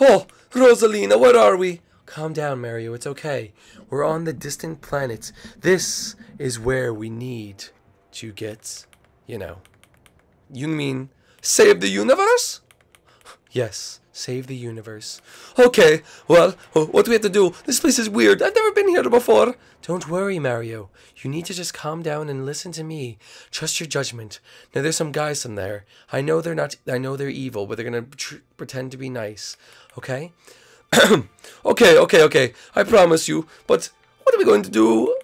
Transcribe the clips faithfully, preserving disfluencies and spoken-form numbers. Oh, Rosalina, what are we? Calm down, Mario. It's okay. We're on the distant planets. This is where we need to get, you know. You mean save the universe? Yes, save the universe. Okay, well, what do we have to do? This place is weird. I've never been here before. Don't worry, Mario. You need to just calm down and listen to me. Trust your judgment. Now, there's some guys in there. I know they're not. I know they're evil, but they're gonna tr pretend to be nice. Okay. okay, okay, okay. I promise you. But what are we going to do?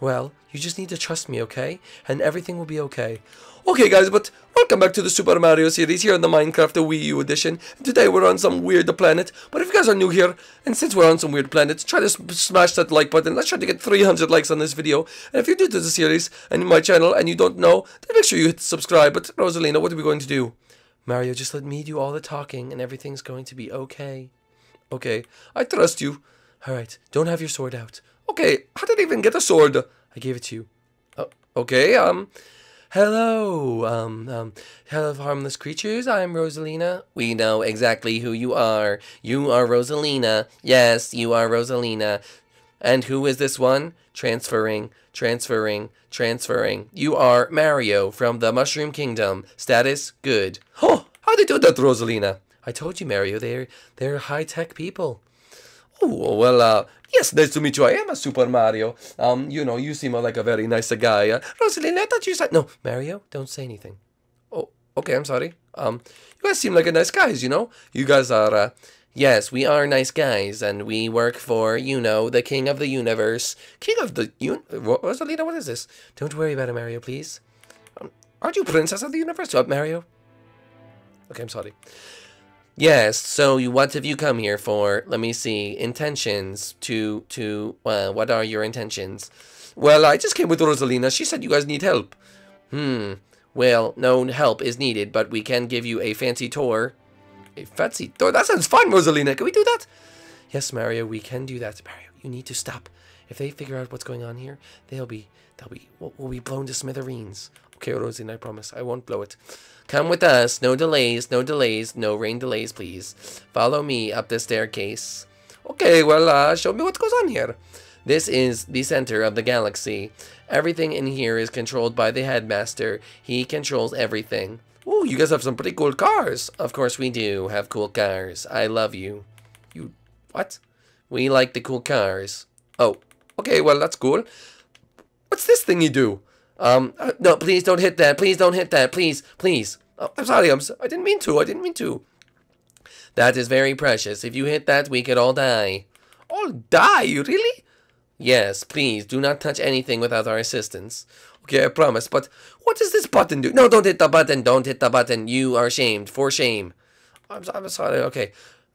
Well, you just need to trust me, okay? And everything will be okay. Okay, guys, but welcome back to the Super Mario series here on the Minecraft the Wii U edition. Today we're on some weird planet. But if you guys are new here, and since we're on some weird planets, try to smash that like button. Let's try to get three hundred likes on this video. And if you're new to the series and my channel and you don't know, then make sure you hit subscribe. But Rosalina, what are we going to do? Mario, just let me do all the talking and everything's going to be okay. Okay, I trust you. Alright, don't have your sword out. Okay, how did I even get a sword? I gave it to you. Oh, okay, um, hello, um, um, hello, harmless creatures. I'm Rosalina. We know exactly who you are. You are Rosalina. Yes, you are Rosalina. And who is this one? Transferring, transferring, transferring. You are Mario from the Mushroom Kingdom. Status, good. Oh, how'd they do that, Rosalina? I told you, Mario, they're, they're high-tech people. Oh, well, uh, yes, nice to meet you. I am a Super Mario. Um, you know, you seem like a very nice guy. Uh, Rosalina, I thought you said... No, Mario, don't say anything. Oh, okay, I'm sorry. Um, you guys seem like a nice guys, you know? You guys are, uh... Yes, we are nice guys, and we work for, you know, the king of the universe. King of the... Un Rosalina, what is this? Don't worry about it, Mario, please. Um, aren't you princess of the universe? Oh, Mario? Okay, I'm sorry. Yes, so you, what have you come here for? Let me see. Intentions to, to, uh, what are your intentions? Well, I just came with Rosalina. She said you guys need help. Hmm. Well, no help is needed, but we can give you a fancy tour. A fancy tour? That sounds fun, Rosalina. Can we do that? Yes, Mario, we can do that. Mario, you need to stop. If they figure out what's going on here, they'll be, they'll be, we'll, we'll be blown to smithereens. Okay, Rosalina, I promise. I won't blow it. Come with us. No delays, no delays, no rain delays, please. Follow me up the staircase. Okay, well, uh, show me what goes on here. This is the center of the galaxy. Everything in here is controlled by the headmaster. He controls everything. Ooh, you guys have some pretty cool cars. Of course we do have cool cars. I love you. You, what? We like the cool cars. Oh, okay, well, that's cool. What's this thing you do? Um, uh, no, please don't hit that. Please don't hit that. Please, please. Oh, I'm sorry. I'm so, I didn't mean to. I didn't mean to. That is very precious. If you hit that, we could all die. All die? Really? Yes, please. Do not touch anything without our assistance. Okay, I promise. But what does this button do? No, don't hit the button. Don't hit the button. You are shamed. For shame. I'm, I'm sorry. Okay.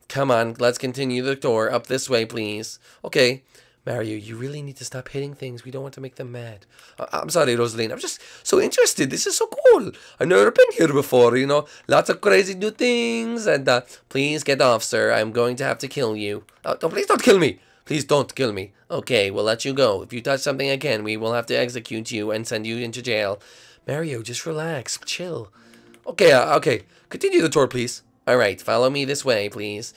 Come on. Let's continue the tour up this way, please. Okay. Mario, you really need to stop hitting things. We don't want to make them mad. I I'm sorry, Rosalina. I'm just so interested. This is so cool. I've never been here before, you know. Lots of crazy new things. And uh, please get off, sir. I'm going to have to kill you. Oh, no, please don't kill me. Please don't kill me. Okay, we'll let you go. If you touch something again, we will have to execute you and send you into jail. Mario, just relax. Chill. Okay, uh, okay. Continue the tour, please. All right, follow me this way, please.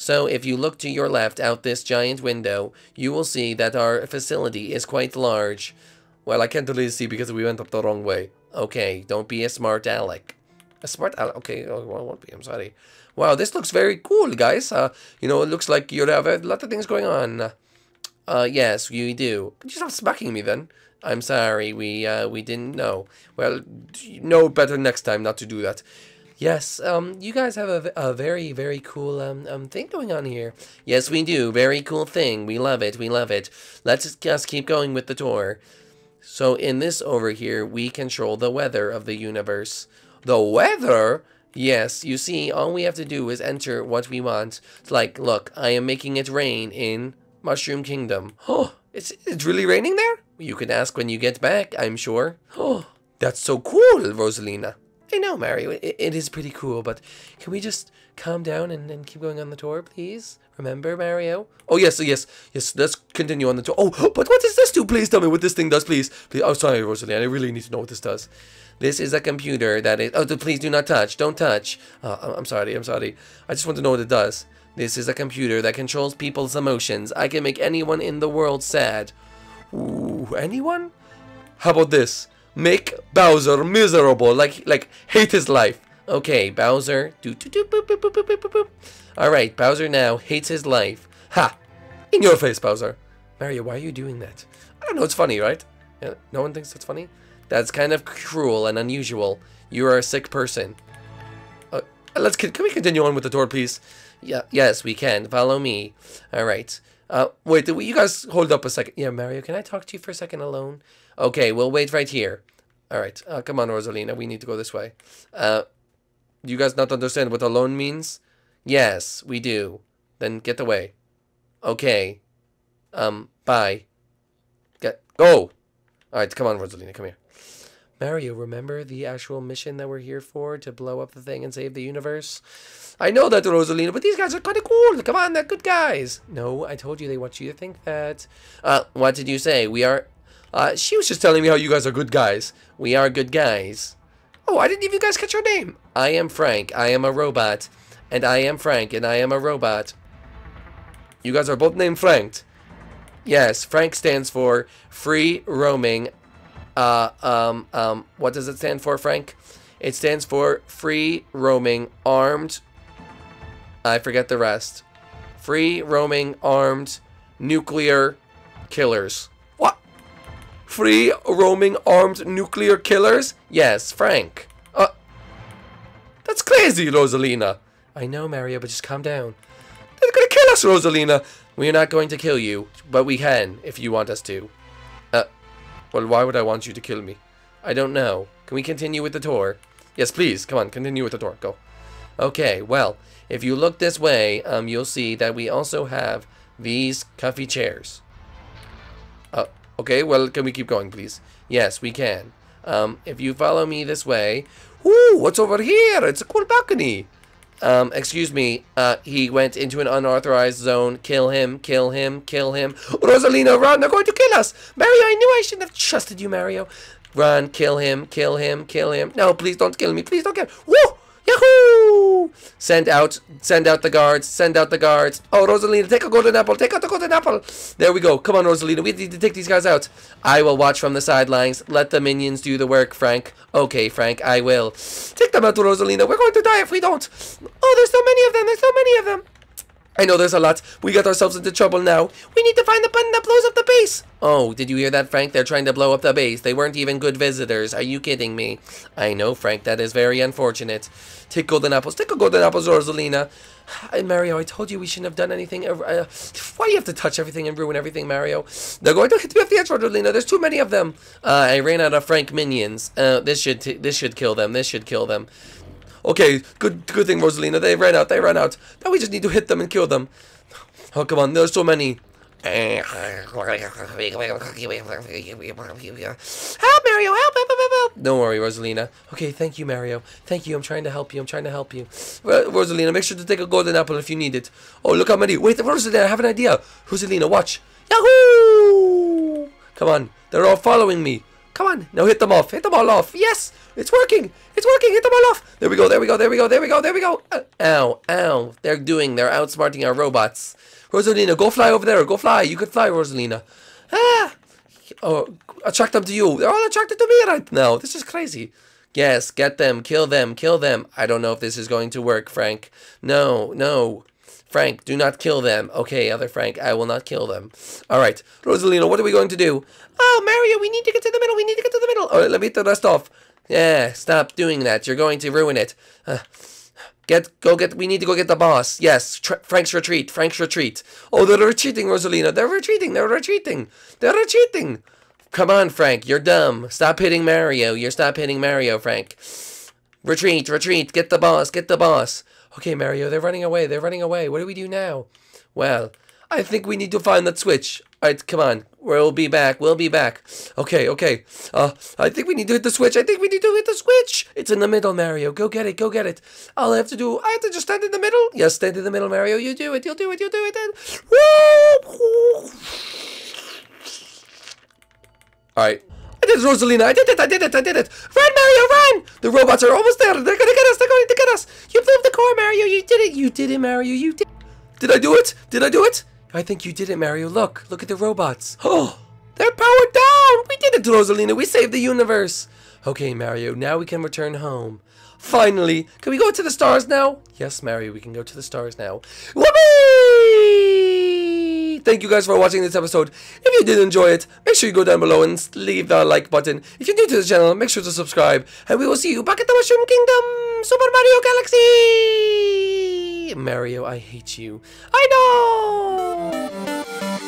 So if you look to your left out this giant window, you will see that our facility is quite large. Well, I can't really see because we went up the wrong way. Okay, don't be a smart aleck. A smart aleck? Okay, oh, well, I won't be, I'm sorry. Wow, this looks very cool, guys. Uh, you know, it looks like you have a lot of things going on. Uh, yes, you do. Could you stop smacking me then? I'm sorry, we, uh, we didn't know. Well, you know better next time not to do that. Yes, um, you guys have a, a very, very cool um, um thing going on here. Yes, we do. Very cool thing. We love it. We love it. Let's just keep going with the tour. So in this over here, we control the weather of the universe. The weather? Yes, you see, all we have to do is enter what we want. It's like, look, I am making it rain in Mushroom Kingdom. Oh, it's, it's really raining there? You can ask when you get back, I'm sure. Oh, that's so cool, Rosalina. I know, Mario, it, it is pretty cool, but can we just calm down and, and keep going on the tour, please? Remember, Mario? Oh, yes, yes, yes, let's continue on the tour. Oh, but what does this do? Please tell me what this thing does, please. Please. Oh, sorry, Rosalina, I really need to know what this does. This is a computer that is... Oh, please do not touch. Don't touch. Oh, I'm sorry, I'm sorry. I just want to know what it does. This is a computer that controls people's emotions. I can make anyone in the world sad. Ooh, anyone? How about this? Make Bowser miserable, like like hate his life. Okay, Bowser. Do do do boop boop boop boop boop boop. All right, Bowser now hates his life. Ha! In your face, Bowser. Mario, why are you doing that? I don't know. It's funny, right? Yeah, no one thinks it's funny. That's kind of cruel and unusual. You are a sick person. Uh, let's can we continue on with the tour, please? Yeah. Yes, we can. Follow me. All right. Uh, wait, did we, you guys hold up a second. Yeah, Mario, can I talk to you for a second alone? Okay, we'll wait right here. All right, uh, come on, Rosalina, we need to go this way. Uh, do you guys not understand what alone means? Yes, we do. Then get away. Okay. Um, bye. Get, go! All right, come on, Rosalina, come here. Mario, remember the actual mission that we're here for? To blow up the thing and save the universe? I know that, Rosalina, but these guys are kind of cool. Come on, they're good guys. No, I told you they want you to think that. Uh, what did you say? We are... Uh, she was just telling me how you guys are good guys. We are good guys. Oh, I didn't even guys catch your name. I am Frank. I am a robot. And I am Frank, and I am a robot. You guys are both named Frank. Yes, Frank stands for free roaming... Uh, um, um, what does it stand for, Frank? It stands for free roaming armed... I forget the rest. Free roaming armed nuclear killers. What? Free roaming armed nuclear killers? Yes, Frank. Uh, that's crazy, Rosalina. I know, Mario, but just calm down. They're gonna kill us, Rosalina. We're not going to kill you, but we can if you want us to. Well, why would I want you to kill me? I don't know. Can we continue with the tour? Yes, please. Come on, continue with the tour. Go. Okay, well, if you look this way, um, you'll see that we also have these comfy chairs. Uh, okay, well, can we keep going, please? Yes, we can. Um, if you follow me this way... Ooh, what's over here? It's a cool balcony. Um, excuse me. Uh, he went into an unauthorized zone. Kill him, kill him, kill him. Rosalina, run, they're going to kill us. Mario, I knew I shouldn't have trusted you, Mario. Run, kill him, kill him, kill him. No, please don't kill me. Please don't kill me. Woo! Yahoo! Send out, send out the guards, send out the guards. Oh, Rosalina, take a golden apple, take out the golden apple. There we go. Come on, Rosalina, we need to take these guys out. I will watch from the sidelines. Let the minions do the work, Frank. Okay, Frank, I will. Take them out, Rosalina. We're going to die if we don't. Oh, there's so many of them, there's so many of them. I know there's a lot. We got ourselves into trouble now. We need to find the button that blows up the base. Oh, did you hear that, Frank? They're trying to blow up the base. They weren't even good visitors. Are you kidding me? I know, Frank. That is very unfortunate. Take golden apples. Take a golden apples, Rosalina. Mario, I told you we shouldn't have done anything. Uh, why do you have to touch everything and ruin everything, Mario? They're going to hit me off the edge, Rosalina. There's too many of them. Uh, I ran out of Frank minions. Uh, this should t this should kill them. This should kill them. Okay, good good thing, Rosalina. They ran out, they ran out. Now we just need to hit them and kill them. Oh, come on, there's so many. Help, Mario, help, help, help, help. Don't worry, Rosalina. Okay, thank you, Mario. Thank you, I'm trying to help you, I'm trying to help you. Rosalina, make sure to take a golden apple if you need it. Oh, look how many. Wait, Rosalina, I have an idea. Rosalina, watch. Yahoo! Come on, they're all following me. Come on, now hit them off, hit them all off. Yes, it's working, it's working, hit them all off. There we go, there we go, there we go, there we go, there we go. Uh, ow, ow, they're doing, they're outsmarting our robots. Rosalina, go fly over there, go fly. You could fly, Rosalina. Ah, oh, attract them to you. They're all attracted to me right now. This is crazy. Yes, get them, kill them, kill them. I don't know if this is going to work, Frank. No, no. Frank, do not kill them. Okay, other Frank, I will not kill them. All right, Rosalina, what are we going to do? Oh, Mario, we need to get to the middle. We need to get to the middle. All right, let me get the rest off. Yeah, stop doing that. You're going to ruin it. Uh, get, go get, we need to go get the boss. Yes, Frank's retreat, Frank's retreat. Oh, they're retreating, Rosalina. They're retreating, they're retreating. They're retreating. Come on, Frank, you're dumb. Stop hitting Mario. You're stop hitting Mario, Frank. Retreat, retreat, get the boss, get the boss. Okay, Mario, they're running away. They're running away. What do we do now? Well, I think we need to find that switch. Alright, come on. We'll be back. We'll be back. Okay, okay. Uh, I think we need to hit the switch. I think we need to hit the switch. It's in the middle, Mario. Go get it. Go get it. All I have to do, I have to just stand in the middle. Yes, stand in the middle, Mario. You do it. You'll do it. You'll do it. Then. Woo! Alright. I did it, Rosalina. I did it. I did it. I did it. Run, Mario, run! The robots are almost there. They're gonna get us. They're going to get us. You blew up the core, Mario. You did it. You did it, Mario. You did it. Did I do it? Did I do it? I think you did it, Mario. Look. Look at the robots. Oh, they're powered down. We did it, Rosalina. We saved the universe. Okay, Mario. Now we can return home. Finally. Can we go to the stars now? Yes, Mario. We can go to the stars now. Whoopee! Thank you guys for watching this episode. If you did enjoy it, make sure you go down below and leave that like button. If you're new to this channel, make sure to subscribe. And we will see you back at the Mushroom Kingdom. Super Mario Galaxy. Mario, I hate you. I know!